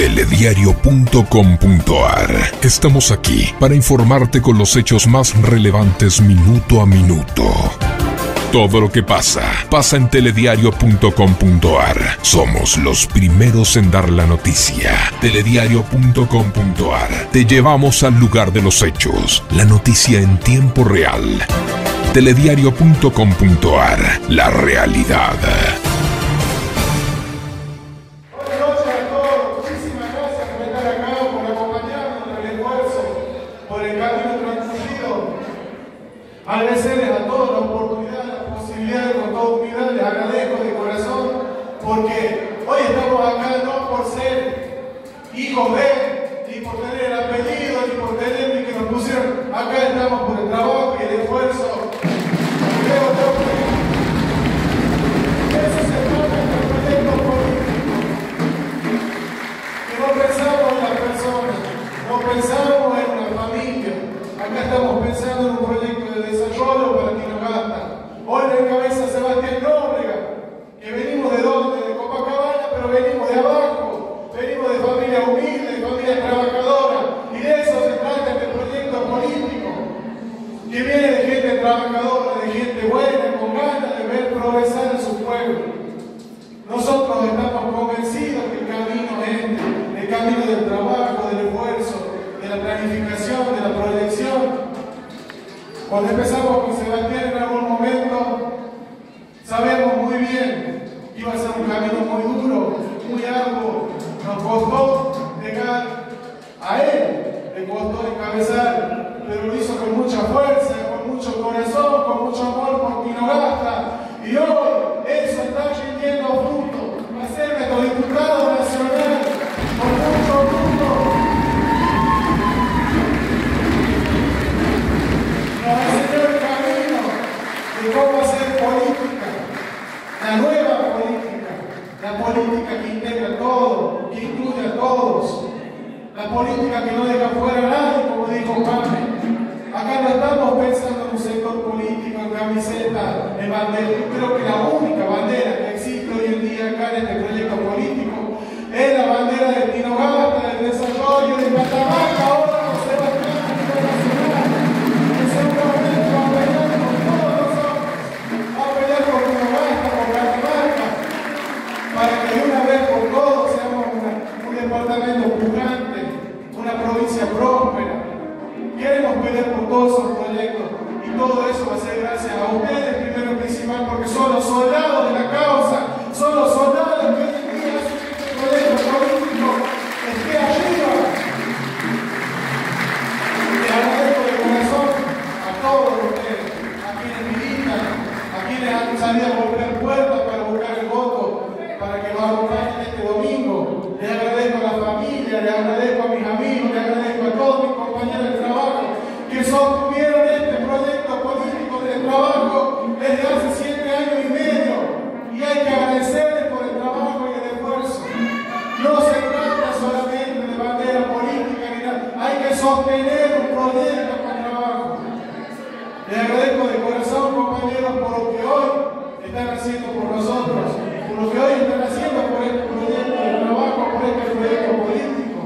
Telediario.com.ar. Estamos aquí para informarte con los hechos más relevantes minuto a minuto. Todo lo que pasa en Telediario.com.ar. Somos los primeros en dar la noticia. Telediario.com.ar. Te llevamos al lugar de los hechos. La noticia en tiempo real. Telediario.com.ar. La realidad. Agradecerles a todos la oportunidad, la posibilidad de con toda humildad, les agradezco de corazón, porque hoy estamos acá no por ser hijos de, ni por tener el apellido, ni por tener ni que nos pusieron, acá estamos por el trabajo y el esfuerzo. Eso se trata de los proyectos políticos, que no pensamos en las personas, no pensamos en la familia, acá estamos pensando en un proyecto de desarrollo para que nos gasta. Hoy en cabeza Sebastián, que venimos de donde, de Copacabana, pero venimos de abajo, venimos de familia humilde, de familia trabajadora, y de eso se trata este proyecto político, que viene de gente trabajadora, de gente buena, con ganas de ver progresar en su pueblo. Nosotros estamos convencidos que el camino es este, el camino del trabajo, del esfuerzo, de la planificación, de la proyección. Cuando empezamos con Sebastián en algún momento, sabemos muy bien que iba a ser un camino muy duro, muy arduo. Nos costó llegar a él, le costó encabezar, pero lo hizo con mucha fuerza, con mucho corazón, con mucho amor por Tinogasta. Y hoy eso está rindiendo fruto. Va a ser nuestro diputado nacional con mucho fruto. Cómo hacer política, la nueva política, la política que integra todo, que incluye a todos, la política que no deja fuera a nadie, como dijo Pablo. Acá no estamos pensando en un sector político, en camiseta, en bandera. Yo creo que la única bandera que existe hoy en día acá en este proyecto político es la bandera del Tinogasta, del desarrollo de Catamarca, ahora con Sebastián Nacional. Todos esos proyectos, y todo eso va a ser gracias a ustedes, primero y principal, porque son los soldados de la causa, son los soldados que hoy en día hacen que este proyecto político esté arriba. Les agradezco de corazón a todos ustedes, a quienes militan, a quienes han salido a golpear puertas para buscar el voto, para que nos acompañen este domingo. Les agradezco a la familia, les agradezco a mis amigos, les agradezco a todos mis compañeros de trabajo, que sostuvieron este proyecto político de trabajo desde hace 7 años y medio, y hay que agradecerles por el trabajo y el esfuerzo. No se trata solamente de bandera política ni nada, hay que sostener un proyecto con trabajo. Les agradezco de corazón, compañeros, por lo que hoy están haciendo por nosotros, por lo que hoy están haciendo por este proyecto de trabajo, por este proyecto político.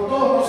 por todos.